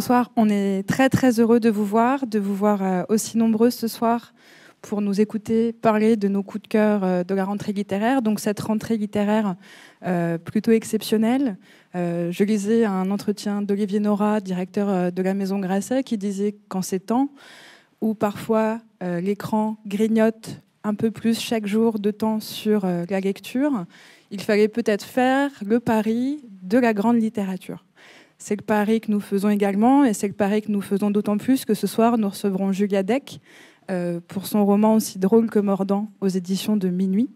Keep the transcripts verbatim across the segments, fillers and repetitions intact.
Bonsoir, on est très très heureux de vous voir, de vous voir aussi nombreux ce soir pour nous écouter parler de nos coups de cœur de la rentrée littéraire. Donc cette rentrée littéraire euh, plutôt exceptionnelle. Euh, je lisais un entretien d'Olivier Nora, directeur de la maison Grasset, qui disait qu'en ces temps où parfois euh, l'écran grignote un peu plus chaque jour de temps sur euh, la lecture, il fallait peut-être faire le pari de la grande littérature. C'est le pari que nous faisons également, et c'est le pari que nous faisons d'autant plus que ce soir, nous recevrons Julia Deck euh, pour son roman aussi drôle que mordant aux éditions de Minuit.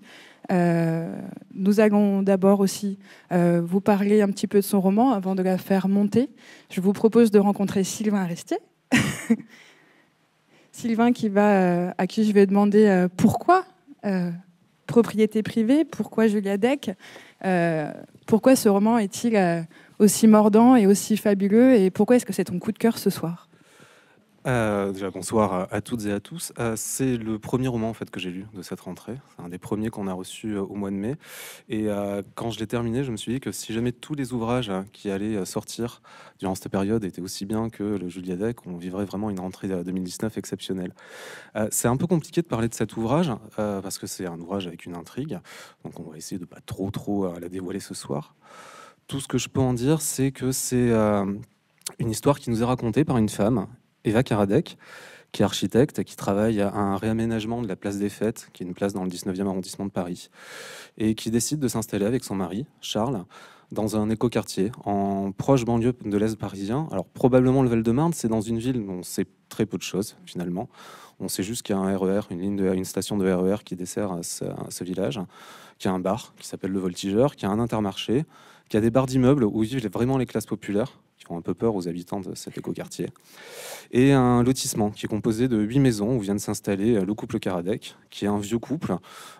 Euh, nous allons d'abord aussi euh, vous parler un petit peu de son roman avant de la faire monter. Je vous propose de rencontrer Sylvain Aristier. Sylvain qui va, euh, à qui je vais demander euh, pourquoi euh, Propriété privée, pourquoi Julia Deck, euh, pourquoi ce roman est-il... Euh, aussi mordant et aussi fabuleux, et pourquoi est-ce que c'est ton coup de cœur ce soir? euh, Déjà bonsoir à toutes et à tous. Euh, c'est le premier roman en fait que j'ai lu de cette rentrée. C'est un des premiers qu'on a reçu euh, au mois de mai. Et euh, quand je l'ai terminé, je me suis dit que si jamais tous les ouvrages euh, qui allaient sortir durant cette période étaient aussi bien que le Julia Deck, on vivrait vraiment une rentrée euh, deux mille dix-neuf exceptionnelle. Euh, c'est un peu compliqué de parler de cet ouvrage euh, parce que c'est un ouvrage avec une intrigue. Donc on va essayer de pas trop trop euh, la dévoiler ce soir. Tout ce que je peux en dire, c'est que c'est euh, une histoire qui nous est racontée par une femme, Éva Karadec, qui est architecte et qui travaille à un réaménagement de la Place des Fêtes, qui est une place dans le dix-neuvième arrondissement de Paris, et qui décide de s'installer avec son mari, Charles, dans un écoquartier, en proche banlieue de l'Est parisien. Alors probablement le Val-de-Marne, c'est dans une ville où on sait très peu de choses, finalement. On sait juste qu'il y a un R E R, une, ligne de, une station de R E R qui dessert ce, ce village, qu'il y a un bar qui s'appelle Le Voltigeur, qu'il y a un Intermarché, qu'il y a des bars d'immeubles où vivent vraiment les classes populaires, qui font un peu peur aux habitants de cet écoquartier, et un lotissement qui est composé de huit maisons où viennent s'installer le couple Karadec, qui est un vieux couple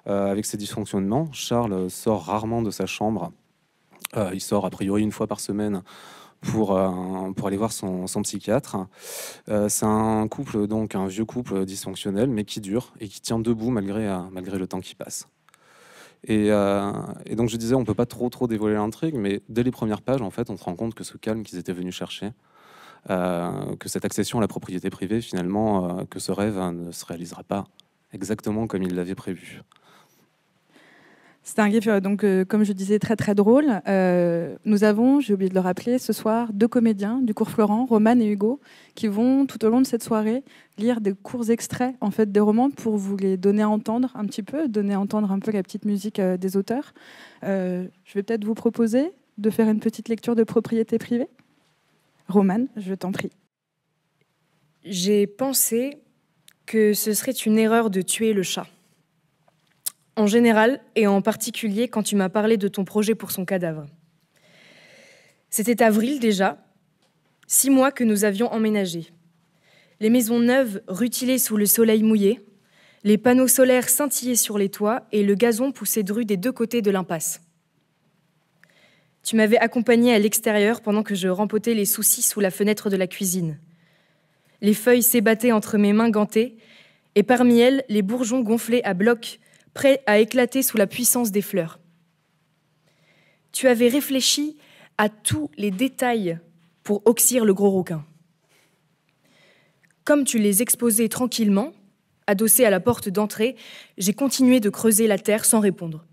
euh, avec ses dysfonctionnements. Charles sort rarement de sa chambre. Euh, il sort a priori une fois par semaine pour, euh, pour aller voir son, son psychiatre. Euh, c'est un couple, donc un vieux couple dysfonctionnel, mais qui dure et qui tient debout malgré, euh, malgré le temps qui passe. Et, euh, et donc je disais, on ne peut pas trop trop dévoiler l'intrigue, mais dès les premières pages, en fait, on se rend compte que ce calme qu'ils étaient venus chercher, euh, que cette accession à la propriété privée, finalement, euh, que ce rêve euh, ne se réalisera pas exactement comme ils l'avaient prévu. C'est un livre, donc, euh, comme je disais, très très drôle. Euh, nous avons, j'ai oublié de le rappeler, ce soir, deux comédiens du cours Florent, Roman et Hugo, qui vont tout au long de cette soirée lire des courts extraits en fait, des romans pour vous les donner à entendre un petit peu, donner à entendre un peu la petite musique euh, des auteurs. Euh, je vais peut-être vous proposer de faire une petite lecture de Propriété privée. Roman, je t'en prie. J'ai pensé que ce serait une erreur de tuer le chat. En général, et en particulier quand tu m'as parlé de ton projet pour son cadavre. C'était avril déjà, six mois que nous avions emménagé. Les maisons neuves rutilées sous le soleil mouillé, les panneaux solaires scintillaient sur les toits et le gazon poussait de rue des deux côtés de l'impasse. Tu m'avais accompagnée à l'extérieur pendant que je rempotais les soucis sous la fenêtre de la cuisine. Les feuilles s'ébattaient entre mes mains gantées et parmi elles, les bourgeons gonflaient à bloc, prêt à éclater sous la puissance des fleurs. Tu avais réfléchi à tous les détails pour oxyre le gros rouquin. Comme tu les exposais tranquillement, adossés à la porte d'entrée, j'ai continué de creuser la terre sans répondre.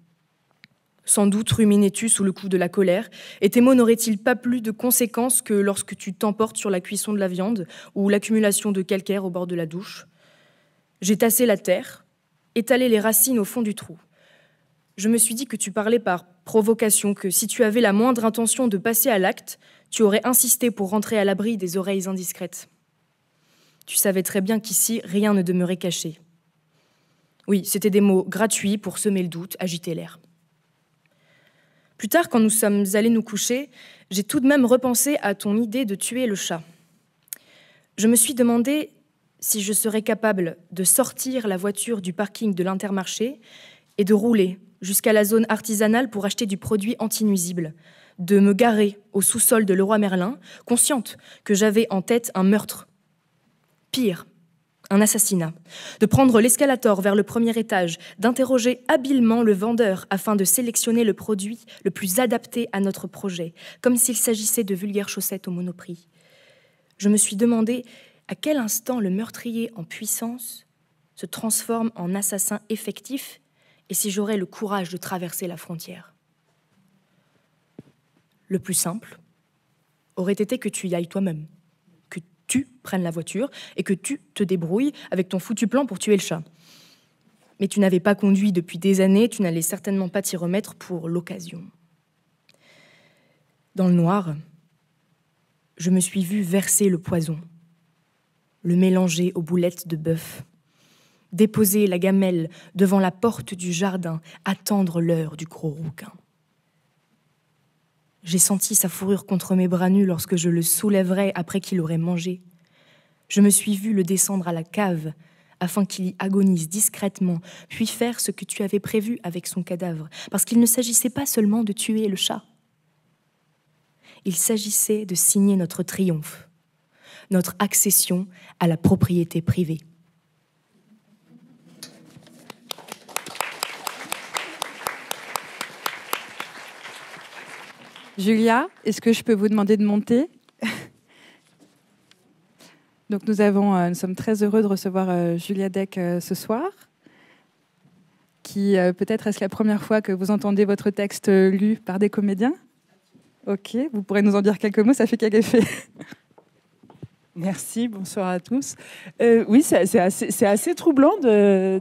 Sans doute ruminais-tu sous le coup de la colère, et tes mots n'auraient-ils pas plus de conséquences que lorsque tu t'emportes sur la cuisson de la viande ou l'accumulation de calcaire au bord de la douche. J'ai tassé la terre, étaler les racines au fond du trou. Je me suis dit que tu parlais par provocation, que si tu avais la moindre intention de passer à l'acte, tu aurais insisté pour rentrer à l'abri des oreilles indiscrètes. Tu savais très bien qu'ici, rien ne demeurait caché. Oui, c'était des mots gratuits pour semer le doute, agiter l'air. Plus tard, quand nous sommes allés nous coucher, j'ai tout de même repensé à ton idée de tuer le chat. Je me suis demandé si je serais capable de sortir la voiture du parking de l'Intermarché et de rouler jusqu'à la zone artisanale pour acheter du produit anti-nuisible, de me garer au sous-sol de Leroy Merlin, consciente que j'avais en tête un meurtre. Pire, un assassinat. De prendre l'escalator vers le premier étage, d'interroger habilement le vendeur afin de sélectionner le produit le plus adapté à notre projet, comme s'il s'agissait de vulgaires chaussettes au Monoprix. je me suis demandé à quel instant le meurtrier en puissance se transforme en assassin effectif et si j'aurais le courage de traverser la frontière. Le plus simple aurait été que tu y ailles toi-même, que tu prennes la voiture et que tu te débrouilles avec ton foutu plan pour tuer le chat. Mais tu n'avais pas conduit depuis des années, tu n'allais certainement pas t'y remettre pour l'occasion. Dans le noir, je me suis vue verser le poison, le mélanger aux boulettes de bœuf, déposer la gamelle devant la porte du jardin, attendre l'heure du gros rouquin. J'ai senti sa fourrure contre mes bras nus lorsque je le soulèverais après qu'il aurait mangé. Je me suis vue le descendre à la cave, afin qu'il y agonise discrètement, puis faire ce que tu avais prévu avec son cadavre, parce qu'il ne s'agissait pas seulement de tuer le chat. Il s'agissait de signer notre triomphe, notre accession à la propriété privée. Julia, est-ce que je peux vous demander de monter ? Donc nous, avons, nous sommes très heureux de recevoir Julia Deck ce soir, qui peut-être est-ce la première fois que vous entendez votre texte lu par des comédiens. Ok, vous pourrez nous en dire quelques mots, ça fait quel effet? Merci, bonsoir à tous. Euh, oui, c'est assez, assez troublant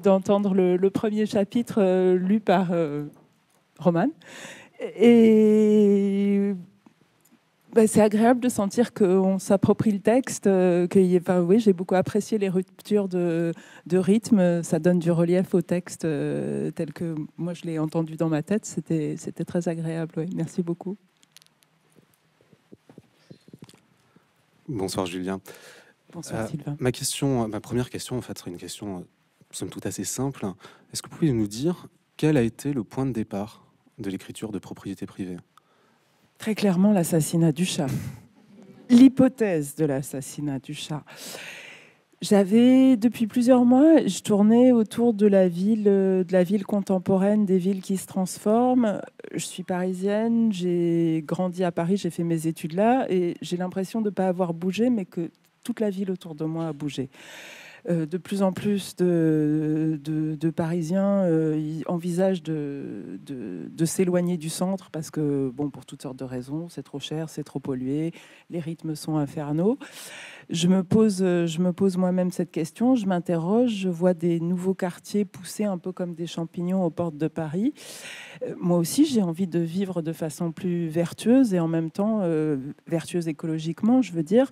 d'entendre de, le, le premier chapitre euh, lu par euh, Romane. Et... Ben, c'est agréable de sentir qu'on s'approprie le texte. Euh, que, enfin, oui, j'ai beaucoup apprécié les ruptures de, de rythme. Ça donne du relief au texte euh, tel que moi je l'ai entendu dans ma tête. C'était très agréable. Oui. Merci beaucoup. Bonsoir Julien. Bonsoir euh, Sylvain. Ma question, ma première question, en fait, serait une question euh, somme toute assez simple. Est-ce que vous pouvez nous dire quel a été le point de départ de l'écriture de Propriété privée ? Très clairement, l'assassinat du chat. L'hypothèse de l'assassinat du chat. J'avais, depuis plusieurs mois, je tournais autour de la ville, de la ville contemporaine, des villes qui se transforment. Je suis parisienne, j'ai grandi à Paris, j'ai fait mes études là, et j'ai l'impression de ne pas avoir bougé, mais que toute la ville autour de moi a bougé. Euh, de plus en plus de, de, de Parisiens euh, envisagent de, de, de s'éloigner du centre parce que, bon, pour toutes sortes de raisons, c'est trop cher, c'est trop pollué, les rythmes sont infernaux. Je me pose, je me pose moi-même cette question, je m'interroge, je vois des nouveaux quartiers pousser un peu comme des champignons aux portes de Paris. Euh, moi aussi, j'ai envie de vivre de façon plus vertueuse et en même temps, euh, vertueuse écologiquement, je veux dire,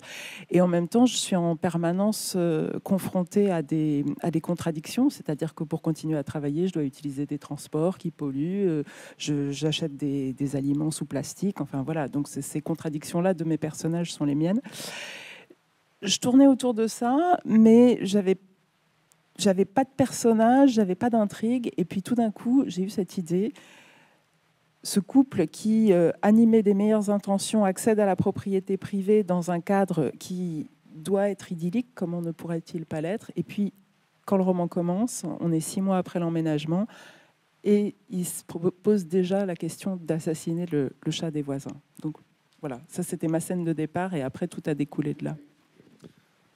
et en même temps, je suis en permanence euh, confrontée à des, à des contradictions, c'est-à-dire que pour continuer à travailler, je dois utiliser des transports qui polluent, euh, j'achète des, des aliments sous plastique, enfin voilà, donc ces contradictions-là de mes personnages sont les miennes. Je tournais autour de ça, mais j'avais j'avais pas de personnage, j'avais pas d'intrigue, et puis tout d'un coup, j'ai eu cette idée, ce couple qui, euh, animé des meilleures intentions, accède à la propriété privée dans un cadre qui... doit être idyllique, comment ne pourrait-il pas l'être? Et puis, quand le roman commence, on est six mois après l'emménagement, et il se pose déjà la question d'assassiner le, le chat des voisins. Donc voilà, ça c'était ma scène de départ, et après tout a découlé de là.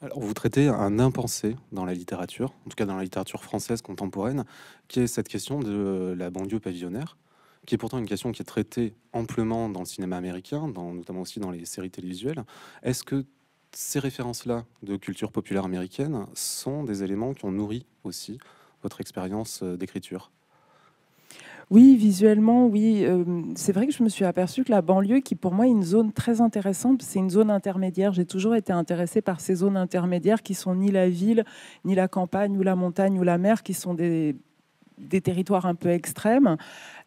Alors vous traitez un impensé dans la littérature, en tout cas dans la littérature française contemporaine, qui est cette question de la banlieue pavillonnaire, qui est pourtant une question qui est traitée amplement dans le cinéma américain, dans, notamment aussi dans les séries télévisuelles. Est-ce que ces références-là de culture populaire américaine sont des éléments qui ont nourri aussi votre expérience d'écriture? Oui, visuellement, oui. Euh, c'est vrai que je me suis aperçue que la banlieue, qui pour moi est une zone très intéressante, c'est une zone intermédiaire. J'ai toujours été intéressée par ces zones intermédiaires qui sont ni la ville, ni la campagne, ou la montagne, ou la mer, qui sont des... des territoires un peu extrêmes.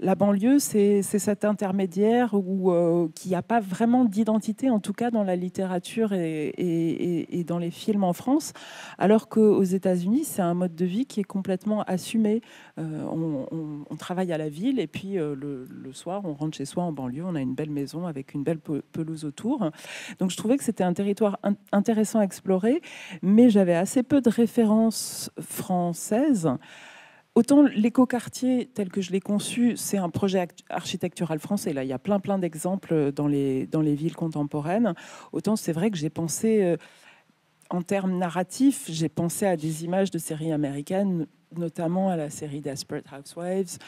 La banlieue, c'est cet intermédiaire où, euh, qui n'a pas vraiment d'identité, en tout cas dans la littérature et, et, et dans les films en France, alors qu'aux États-Unis, c'est un mode de vie qui est complètement assumé. Euh, on, on, on travaille à la ville et puis euh, le, le soir, on rentre chez soi en banlieue, on a une belle maison avec une belle pelouse autour. Donc je trouvais que c'était un territoire in- intéressant à explorer, mais j'avais assez peu de références françaises. Autant l'écoquartier tel que je l'ai conçu, c'est un projet architectural français. Là, il y a plein plein d'exemples dans les, dans les villes contemporaines. Autant c'est vrai que j'ai pensé en termes narratifs, j'ai pensé à des images de séries américaines, notamment à la série Desperate Housewives,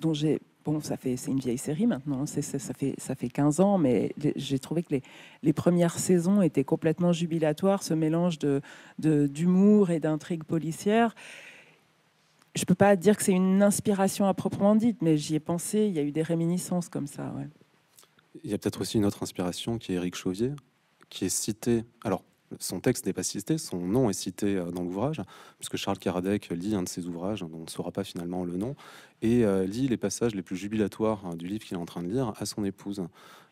dont j'ai... Bon, ça fait, c'est une vieille série maintenant, c'est, ça, ça, fait, ça fait quinze ans, mais j'ai trouvé que les, les premières saisons étaient complètement jubilatoires, ce mélange de, de, d'humour et d'intrigue policière. Je ne peux pas dire que c'est une inspiration à proprement dite, mais j'y ai pensé, il y a eu des réminiscences comme ça. Ouais. Il y a peut-être aussi une autre inspiration qui est Éric Chauvier, qui est cité... Alors, son texte n'est pas cité, son nom est cité dans l'ouvrage, puisque Charles Karadec lit un de ses ouvrages, dont on ne saura pas finalement le nom, et euh, lit les passages les plus jubilatoires du livre qu'il est en train de lire à son épouse.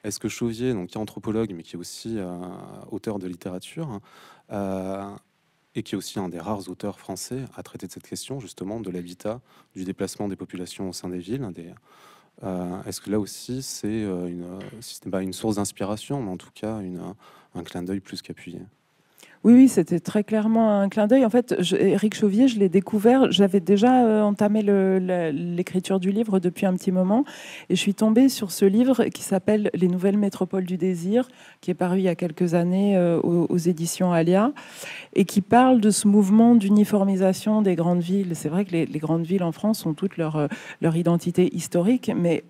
Est-ce que Chauvier, donc, qui est anthropologue, mais qui est aussi euh, auteur de littérature, euh, et qui est aussi un des rares auteurs français à traiter de cette question, justement, de l'habitat, du déplacement des populations au sein des villes, des... Euh, est-ce que là aussi, c'est une, si ce n'est pas une source d'inspiration, mais en tout cas une, un clin d'œil plus qu'appuyé? Oui, oui, c'était très clairement un clin d'œil. En fait, je, Éric Chauvier, je l'ai découvert. J'avais déjà euh, entamé le, la, l'écriture du livre depuis un petit moment. Et je suis tombée sur ce livre qui s'appelle « Les nouvelles métropoles du désir », qui est paru il y a quelques années euh, aux, aux éditions Alia, et qui parle de ce mouvement d'uniformisation des grandes villes. C'est vrai que les, les grandes villes en France ont toute leur, leur identité historique, mais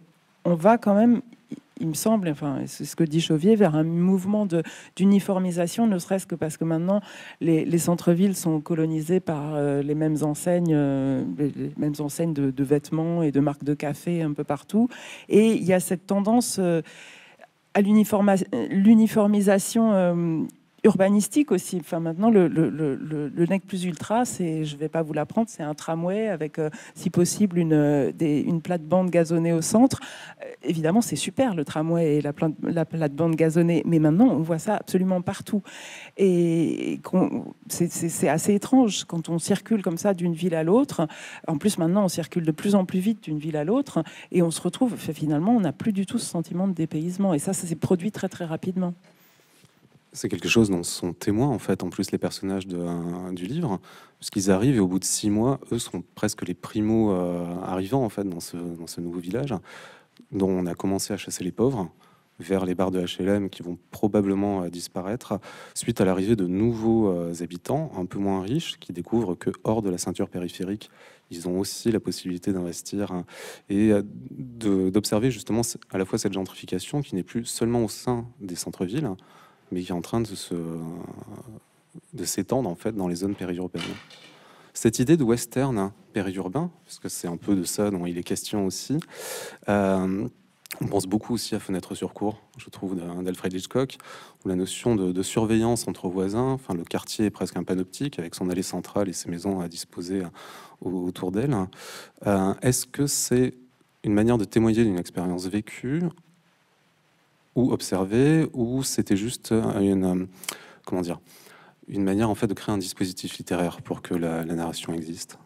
on va quand même... Il me semble, enfin, c'est ce que dit Chauvier, vers un mouvement de, d'uniformisation, ne serait-ce que parce que maintenant, les, les centres-villes sont colonisés par euh, les mêmes enseignes, euh, les mêmes enseignes de, de vêtements et de marques de café un peu partout. Et il y a cette tendance euh, à l'uniforma- l'uniformisation euh, urbanistique aussi. Enfin, maintenant, le, le, le, le nec plus ultra, c'est, je ne vais pas vous l'apprendre, c'est un tramway avec, euh, si possible, une, des, une plate-bande gazonnée au centre. Euh, évidemment, c'est super, le tramway et la, plate, la plate-bande gazonnée. Mais maintenant, on voit ça absolument partout. Et, et c'est, c'est, c'est assez étrange quand on circule comme ça d'une ville à l'autre. En plus, maintenant, on circule de plus en plus vite d'une ville à l'autre. Et on se retrouve, finalement, on n'a plus du tout ce sentiment de dépaysement. Et ça, ça s'est produit très, très rapidement. C'est quelque chose dont sont témoins, en fait, en plus, les personnages de, euh, du livre, puisqu'ils arrivent et au bout de six mois, eux sont presque les primo euh, arrivants, en fait, dans ce, dans ce nouveau village, dont on a commencé à chasser les pauvres vers les barres de H L M qui vont probablement euh, disparaître suite à l'arrivée de nouveaux euh, habitants un peu moins riches qui découvrent que hors de la ceinture périphérique, ils ont aussi la possibilité d'investir hein, et euh, de, d'observer justement à la fois cette gentrification qui n'est plus seulement au sein des centres-villes, mais qui est en train de, se, de s'étendre en fait dans les zones périurbaines. Cette idée de western périurbain, parce que c'est un peu de ça dont il est question aussi, euh, on pense beaucoup aussi à Fenêtre sur Cour, je trouve, d'Alfred Hitchcock, où la notion de, de surveillance entre voisins, enfin le quartier est presque un panoptique, avec son allée centrale et ses maisons à disposer au, autour d'elle. Euh, est-ce que c'est une manière de témoigner d'une expérience vécue ou observer, ou c'était juste une, comment dire, une manière en fait de créer un dispositif littéraire pour que la, la narration existe?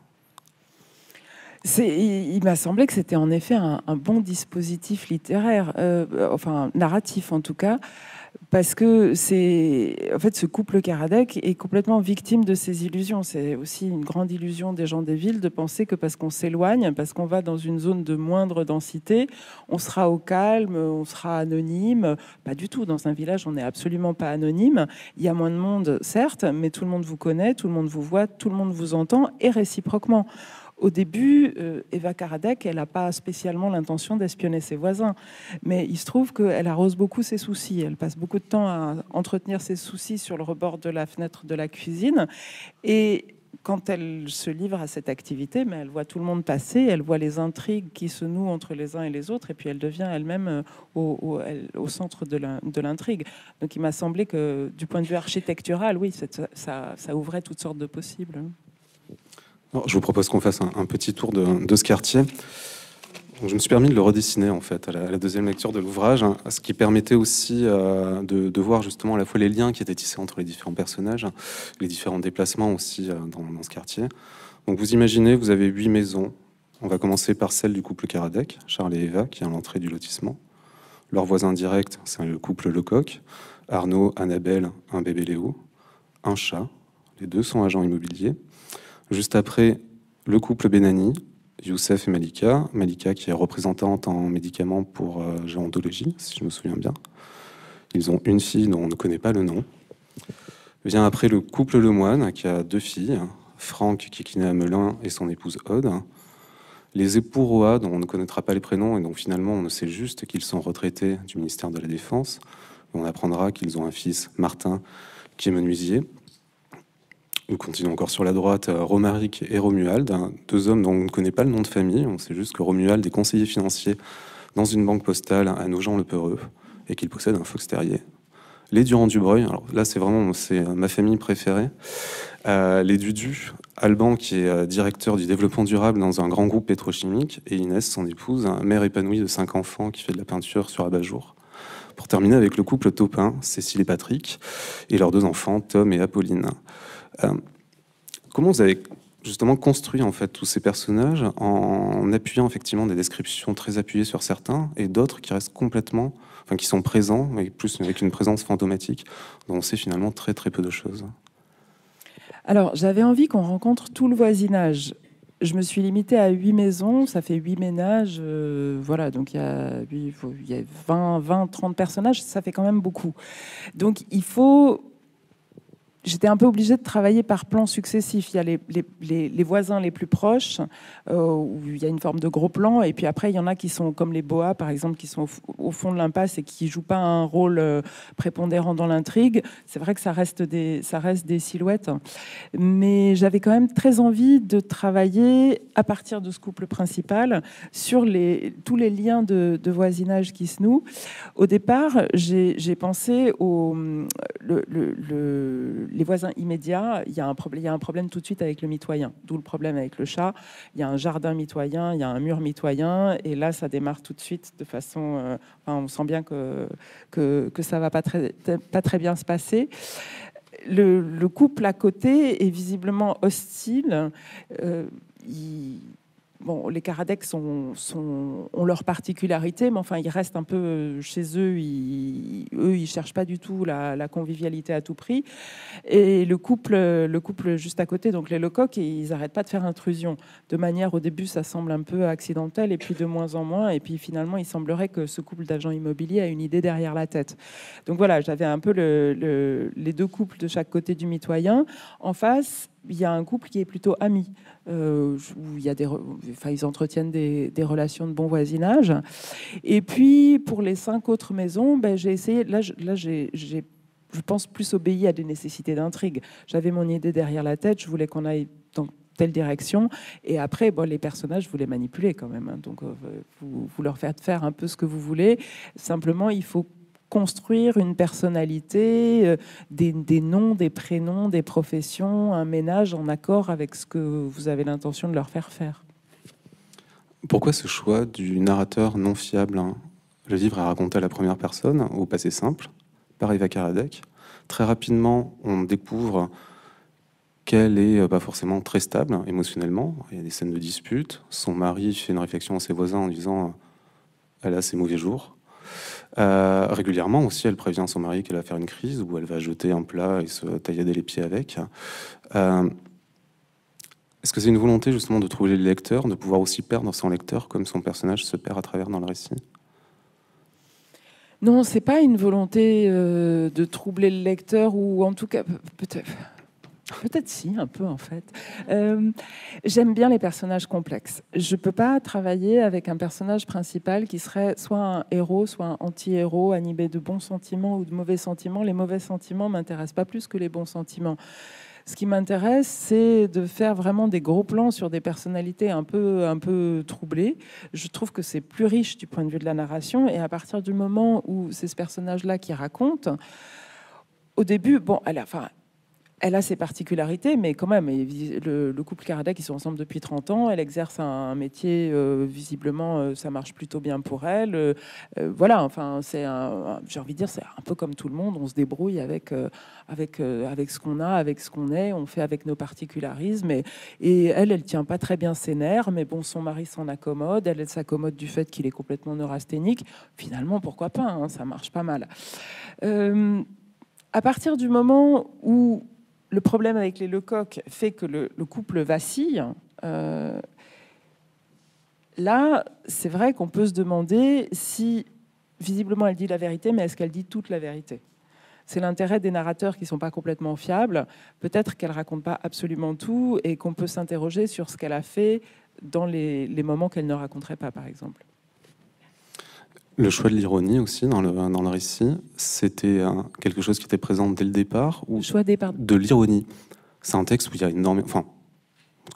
C'est, il, il m'a semblé que c'était en effet un, un bon dispositif littéraire, euh, enfin narratif en tout cas, parce que c'est, en fait, ce couple Karadec est complètement victime de ses illusions. C'est aussi une grande illusion des gens des villes de penser que parce qu'on s'éloigne, parce qu'on va dans une zone de moindre densité, on sera au calme, on sera anonyme. Pas du tout. Dans un village, on n'est absolument pas anonyme. Il y a moins de monde, certes, mais tout le monde vous connaît, tout le monde vous voit, tout le monde vous entend, et réciproquement. Au début, euh, Éva Karadec, elle n'a pas spécialement l'intention d'espionner ses voisins. Mais il se trouve qu'elle arrose beaucoup ses soucis. Elle passe beaucoup de temps à entretenir ses soucis sur le rebord de la fenêtre de la cuisine. Et quand elle se livre à cette activité, mais elle voit tout le monde passer, elle voit les intrigues qui se nouent entre les uns et les autres, et puis elle devient elle-même au, au, au centre de, la, de l'intrigue. Donc il m'a semblé que, du point de vue architectural, oui, ça, ça ouvrait toutes sortes de possibles. Alors, je vous propose qu'on fasse un, un petit tour de, de ce quartier. Donc, je me suis permis de le redessiner en fait à la, à la deuxième lecture de l'ouvrage, hein, ce qui permettait aussi euh, de, de voir justement à la fois les liens qui étaient tissés entre les différents personnages, les différents déplacements aussi euh, dans, dans ce quartier. Donc vous imaginez, vous avez huit maisons. On va commencer par celle du couple Karadec, Charles et Éva, qui est à l'entrée du lotissement. Leur voisin direct, c'est le couple Lecoq, Arnaud, Annabelle, un bébé Léo, un chat. Les deux sont agents immobiliers. Juste après, le couple Benani, Youssef et Malika. Malika qui est représentante en médicaments pour euh, géontologie, si je me souviens bien. Ils ont une fille dont on ne connaît pas le nom. Vient après le couple Lemoine, qui a deux filles, Franck, qui est né à Melun, et son épouse Aude. Les époux Roa, dont on ne connaîtra pas les prénoms, et dont finalement on ne sait juste qu'ils sont retraités du ministère de la Défense. On apprendra qu'ils ont un fils, Martin, qui est menuisier. Nous continuons encore sur la droite, Romaric et Romuald, deux hommes dont on ne connaît pas le nom de famille. On sait juste que Romuald est conseiller financier dans une banque postale à Nogent le Peureux et qu'il possède un fox terrier. Les Durand-Dubreuil, alors là c'est vraiment c'est ma famille préférée. Euh, les Dudu, Alban qui est directeur du développement durable dans un grand groupe pétrochimique, et Inès, son épouse, mère épanouie de cinq enfants qui fait de la peinture sur abat-jour. Pour terminer avec le couple Taupin, Cécile et Patrick, et leurs deux enfants, Tom et Apolline. Euh, comment vous avez justement construit en fait tous ces personnages en appuyant effectivement des descriptions très appuyées sur certains et d'autres qui restent complètement, enfin qui sont présents, mais plus avec une présence fantomatique dont on sait finalement très très peu de choses? Alors j'avais envie qu'on rencontre tout le voisinage. Je me suis limitée à huit maisons, ça fait huit ménages, euh, voilà, donc il y a, y a vingt, vingt, trente personnages, ça fait quand même beaucoup. Donc il faut... J'étais un peu obligée de travailler par plans successifs. Il y a les, les, les, les voisins les plus proches, euh, où il y a une forme de gros plan, et puis après, il y en a qui sont comme les boas, par exemple, qui sont au, au fond de l'impasse et qui ne jouent pas un rôle prépondérant dans l'intrigue. C'est vrai que ça reste des, ça reste des silhouettes. Mais j'avais quand même très envie de travailler, à partir de ce couple principal, sur les, tous les liens de, de voisinage qui se nouent. Au départ, j'ai pensé au... Le, le, le, les voisins immédiats, il y a un problème, il y a un problème tout de suite avec le mitoyen, d'où le problème avec le chat. Il y a un jardin mitoyen, il y a un mur mitoyen, et là, ça démarre tout de suite de façon... Euh, enfin, on sent bien que, que, que ça ne va pas très, pas très bien se passer. Le, le couple à côté est visiblement hostile. Euh, il... Bon, les Karadec sont, sont, ont leur particularité, mais enfin, ils restent un peu chez eux. Ils, eux, ils cherchent pas du tout la, la convivialité à tout prix. Et le couple, le couple juste à côté, donc les Lecoq, ils n'arrêtent pas de faire intrusion. De manière, au début, ça semble un peu accidentel, et puis de moins en moins. Et puis finalement, il semblerait que ce couple d'agents immobiliers a une idée derrière la tête. Donc voilà, j'avais un peu le, le, les deux couples de chaque côté du mitoyen. En face, il y a un couple qui est plutôt ami, euh, où il y a des, enfin, ils entretiennent des, des relations de bon voisinage. Et puis, pour les cinq autres maisons, ben, j'ai essayé... Là, là j'ai, je pense, plus obéi à des nécessités d'intrigue. J'avais mon idée derrière la tête, je voulais qu'on aille dans telle direction. Et après, bon, les personnages, vous les manipulez quand même. Hein, donc, euh, vous, vous leur faites faire un peu ce que vous voulez. Simplement, il faut... construire une personnalité, euh, des, des noms, des prénoms, des professions, un ménage en accord avec ce que vous avez l'intention de leur faire faire. Pourquoi ce choix du narrateur non fiable, hein ? Le livre est raconté à la première personne, au passé simple, par Éva Karadec. Très rapidement, on découvre qu'elle n'est pas forcément très stable émotionnellement. Il y a des scènes de dispute. Son mari fait une réflexion à ses voisins en disant « elle a ses mauvais jours ». Euh, régulièrement aussi, elle prévient son mari qu'elle va faire une crise où elle va jeter un plat et se tailler les pieds avec. Euh, Est-ce que c'est une volonté justement de trouver le lecteur, de pouvoir aussi perdre son lecteur comme son personnage se perd à travers dans le récit? Non, c'est pas une volonté euh, de troubler le lecteur, ou en tout cas peut-être... Peut-être si, un peu en fait. Euh, J'aime bien les personnages complexes. Je ne peux pas travailler avec un personnage principal qui serait soit un héros, soit un anti-héros, animé de bons sentiments ou de mauvais sentiments. Les mauvais sentiments ne m'intéressent pas plus que les bons sentiments. Ce qui m'intéresse, c'est de faire vraiment des gros plans sur des personnalités un peu, un peu troublées. Je trouve que c'est plus riche du point de vue de la narration. Et à partir du moment où c'est ce personnage-là qui raconte, au début, bon, à la fin... Elle a ses particularités, mais quand même, le, le couple Karadec, ils sont ensemble depuis trente ans, elle exerce un, un métier, euh, visiblement, euh, ça marche plutôt bien pour elle. Euh, euh, voilà, enfin, c'est un, un, j'ai envie de dire, c'est un peu comme tout le monde, on se débrouille avec, euh, avec, euh, avec ce qu'on a, avec ce qu'on est, on fait avec nos particularismes, et, et elle, elle tient pas très bien ses nerfs, mais bon, son mari s'en accommode, elle, elle s'accommode du fait qu'il est complètement neurasthénique. Finalement, pourquoi pas, hein, ça marche pas mal. Euh, à partir du moment où le problème avec les Lecoq fait que le, le couple vacille. Euh, là, c'est vrai qu'on peut se demander si, visiblement, elle dit la vérité, mais est-ce qu'elle dit toute la vérité ? C'est l'intérêt des narrateurs qui ne sont pas complètement fiables. Peut-être qu'elle ne raconte pas absolument tout et qu'on peut s'interroger sur ce qu'elle a fait dans les, les moments qu'elle ne raconterait pas, par exemple. Le choix de l'ironie aussi dans le, dans le récit, c'était quelque chose qui était présent dès le départ. Ou le choix des, pardon. De l'ironie. C'est un texte où il y a énormément... Enfin,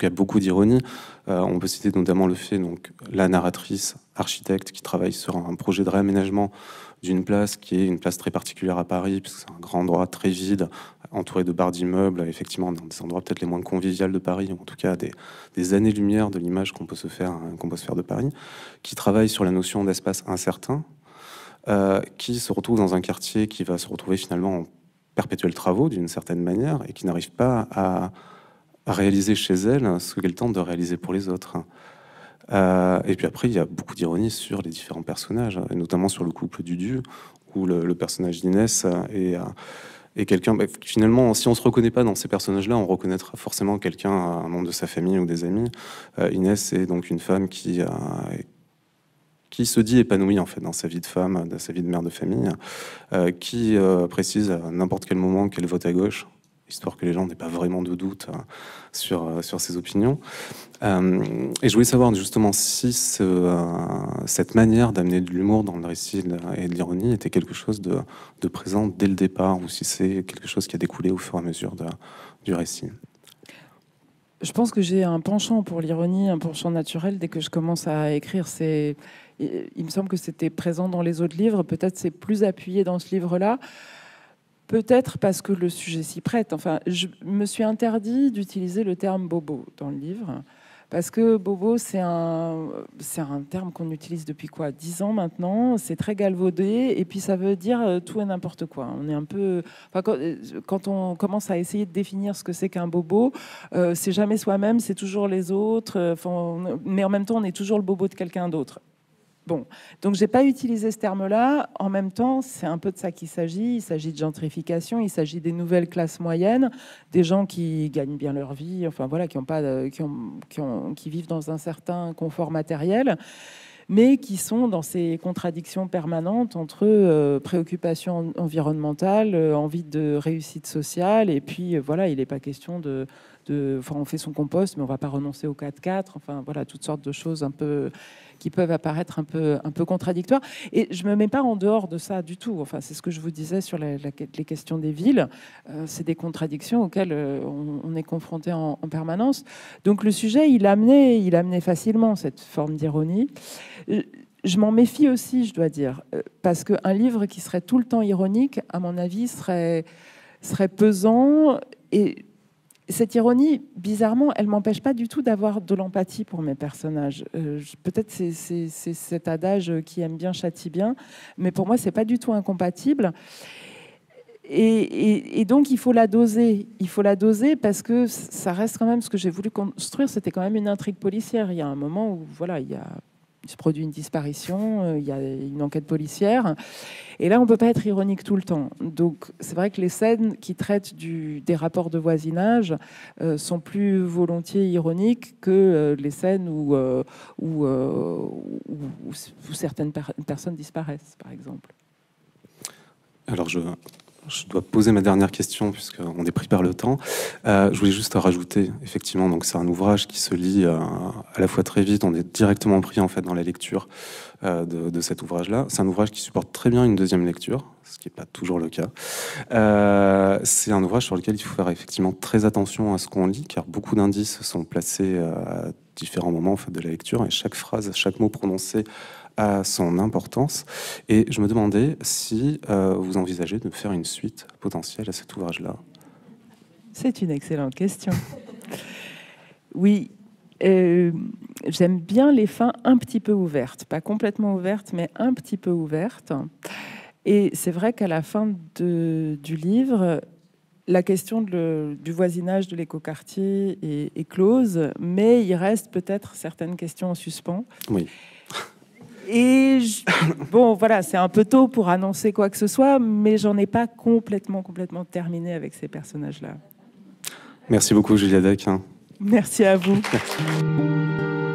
il y a beaucoup d'ironie. Euh, on peut citer notamment le fait, donc, la narratrice architecte qui travaille sur un projet de réaménagement d'une place qui est une place très particulière à Paris, puisque c'est un grand endroit très vide, entouré de barres d'immeubles, effectivement dans des endroits peut-être les moins conviviales de Paris, ou en tout cas des, des années-lumière de l'image qu'on peut se faire, hein, qu'on peut se faire de Paris, qui travaille sur la notion d'espace incertain, euh, qui se retrouve dans un quartier qui va se retrouver finalement en perpétuels travaux d'une certaine manière, et qui n'arrive pas à, à réaliser chez elle ce qu'elle tente de réaliser pour les autres. Euh, et puis après, il y a beaucoup d'ironie sur les différents personnages, et notamment sur le couple Dudu, où le, le personnage d'Inès est, est quelqu'un... Bah, finalement, si on ne se reconnaît pas dans ces personnages-là, on reconnaîtra forcément quelqu'un, un membre de sa famille ou des amis. Euh, Inès est donc une femme qui, euh, qui se dit épanouie, en fait, dans sa vie de femme, dans sa vie de mère de famille, euh, qui euh, précise à n'importe quel moment qu'elle vote à gauche, histoire que les gens n'aient pas vraiment de doute euh, sur, euh, sur ses opinions. Euh, et je voulais savoir justement si ce, euh, cette manière d'amener de l'humour dans le récit et de l'ironie était quelque chose de, de présent dès le départ, ou si c'est quelque chose qui a découlé au fur et à mesure de, du récit. Je pense que j'ai un penchant pour l'ironie, un penchant naturel, dès que je commence à écrire. C'est... Il me semble que c'était présent dans les autres livres, peut-être c'est plus appuyé dans ce livre-là. Peut-être parce que le sujet s'y prête. Enfin, je me suis interdit d'utiliser le terme bobo dans le livre, parce que bobo, c'est un, c'est un terme qu'on utilise depuis quoi, dix ans maintenant. C'est très galvaudé, et puis ça veut dire tout et n'importe quoi. On est un peu, enfin, quand, quand on commence à essayer de définir ce que c'est qu'un bobo, euh, c'est jamais soi-même, c'est toujours les autres. Enfin, mais en même temps, on est toujours le bobo de quelqu'un d'autre. Bon, donc j'ai pas utilisé ce terme-là. En même temps, c'est un peu de ça qu'il s'agit. Il s'agit de gentrification, il s'agit des nouvelles classes moyennes, des gens qui gagnent bien leur vie, enfin voilà, qui ont pas, de, qui, ont, qui, ont, qui vivent dans un certain confort matériel, mais qui sont dans ces contradictions permanentes entre euh, préoccupations environnementales, euh, envie de réussite sociale, et puis euh, voilà, il n'est pas question de, de... Enfin, on fait son compost, mais on ne va pas renoncer au quatre-quatre, enfin voilà, toutes sortes de choses un peu... qui peuvent apparaître un peu, un peu contradictoires. Et je ne me mets pas en dehors de ça du tout. Enfin, c'est ce que je vous disais sur la, la, les questions des villes. Euh, c'est des contradictions auxquelles on, on est confronté en, en permanence. Donc le sujet, il amenait, il amenait facilement cette forme d'ironie. Je m'en méfie aussi, je dois dire, parce qu'un livre qui serait tout le temps ironique, à mon avis, serait, serait pesant. Et cette ironie, bizarrement, elle ne m'empêche pas du tout d'avoir de l'empathie pour mes personnages. Euh, peut-être c'est, c'est, c'est cet adage qui aime bien, châtie bien, mais pour moi, ce n'est pas du tout incompatible. Et, et, et donc, il faut la doser. Il faut la doser parce que ça reste quand même... Ce que j'ai voulu construire, c'était quand même une intrigue policière. Il y a un moment où, voilà, il y a... Il se produit une disparition, il y a une enquête policière. Et là, on ne peut pas être ironique tout le temps. Donc, c'est vrai que les scènes qui traitent du, des rapports de voisinage euh, sont plus volontiers ironiques que euh, les scènes où, euh, où, euh, où, où certaines per- personnes disparaissent, par exemple. Alors, je... Je dois poser ma dernière question, puisqu'on est pris par le temps. Euh, je voulais juste rajouter, effectivement, donc c'est un ouvrage qui se lit euh, à la fois très vite, on est directement pris en fait, dans la lecture euh, de, de cet ouvrage-là. C'est un ouvrage qui supporte très bien une deuxième lecture, ce qui n'est pas toujours le cas. Euh, c'est un ouvrage sur lequel il faut faire effectivement très attention à ce qu'on lit, car beaucoup d'indices sont placés euh, à différents moments en fait, de la lecture, et chaque phrase, chaque mot prononcé à son importance, et je me demandais si euh, vous envisagez de faire une suite potentielle à cet ouvrage-là. C'est une excellente question. Oui, euh, j'aime bien les fins un petit peu ouvertes, pas complètement ouvertes, mais un petit peu ouvertes. Et c'est vrai qu'à la fin de, du livre, la question de le, du voisinage de l'écoquartier est, est close, mais il reste peut-être certaines questions en suspens. Oui. Et je... bon, voilà, c'est un peu tôt pour annoncer quoi que ce soit, mais j'en ai pas complètement, complètement terminé avec ces personnages-là. Merci beaucoup, Julia Deck. Merci à vous. Merci.